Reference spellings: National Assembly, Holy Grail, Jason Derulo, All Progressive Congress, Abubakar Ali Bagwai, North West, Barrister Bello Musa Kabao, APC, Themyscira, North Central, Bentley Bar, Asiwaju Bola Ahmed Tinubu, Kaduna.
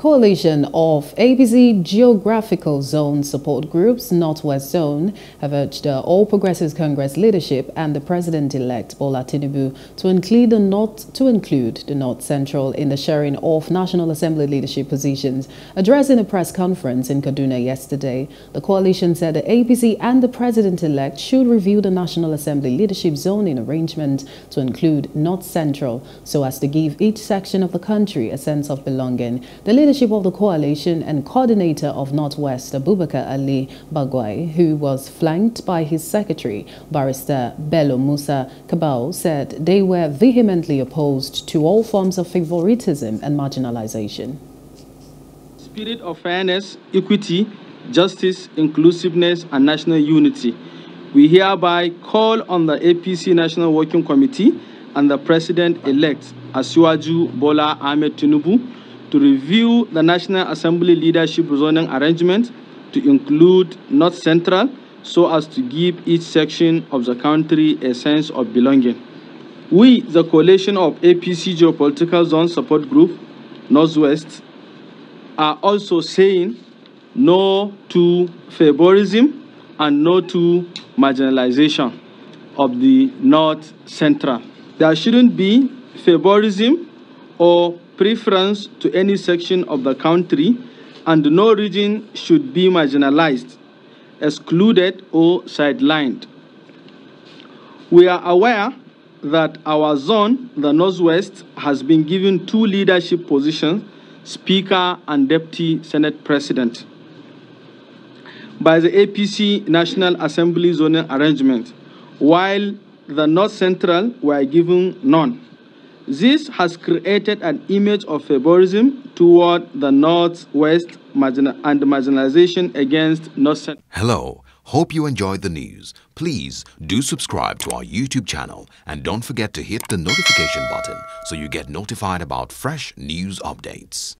Coalition of APC Geographical Zone Support Groups, North West Zone, have urged the All Progressive Congress leadership and the President-elect Bola Tinubu to include the North Central in the sharing of National Assembly leadership positions. Addressing a press conference in Kaduna yesterday, the coalition said the APC and the President-elect should review the National Assembly leadership zoning arrangement to include North Central so as to give each section of the country a sense of belonging. The leadership of the coalition and coordinator of North West, Abubakar Ali Bagwai, who was flanked by his secretary, Barrister Bello Musa Kabao, said they were vehemently opposed to all forms of favoritism and marginalization. Spirit of fairness, equity, justice, inclusiveness, and national unity. We hereby call on the APC National Working Committee and the President-elect, Asiwaju Bola Ahmed Tinubu, to review the National Assembly leadership zoning arrangement to include North Central so as to give each section of the country a sense of belonging. We, the coalition of APC Geopolitical Zone Support Group, Northwest, are also saying no to favoritism and no to marginalization of the North Central. There shouldn't be favoritism or preference to any section of the country, and no region should be marginalized, excluded, or sidelined. We are aware that our zone, the Northwest, has been given two leadership positions, Speaker and Deputy Senate President, by the APC National Assembly zoning arrangement, while the North Central were given none. This has created an image of favoritism toward the Northwest and marginalization against North Central. Hello, hope you enjoyed the news. Please do subscribe to our YouTube channel and don't forget to hit the notification button so you get notified about fresh news updates.